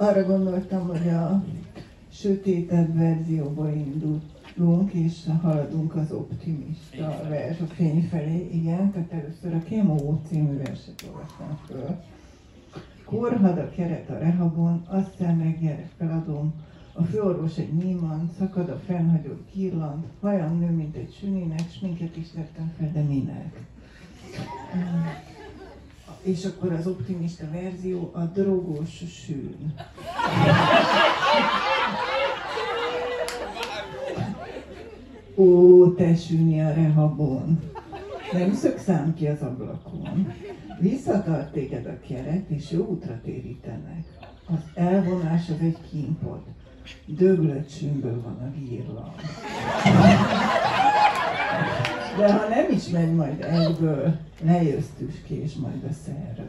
Arra gondoltam, hogy a sötétebb verzióba indulunk, és haladunk az optimista vers, a fény felé. Igen, tehát először a Kémó című verset olvastam föl. Korhad a keret a rehabon, azt szemreggyere feladom, a főorvos egy néman, szakad a fennhagyott kirlant, hajam nő, mint egy süninek, s minket is tettem fel, de minek? És akkor az optimista verzió, a drogos sűn. Ó, te sűni a rehabon! Nem szökszám ki az ablakon. Visszatart téged a keret, és jó útra térítenek. Az elvonás az egy kínpod. Döglött sűnből van a gírlam. De ha nem is megy majd egyből, ne jössz tüskés majd a szerre.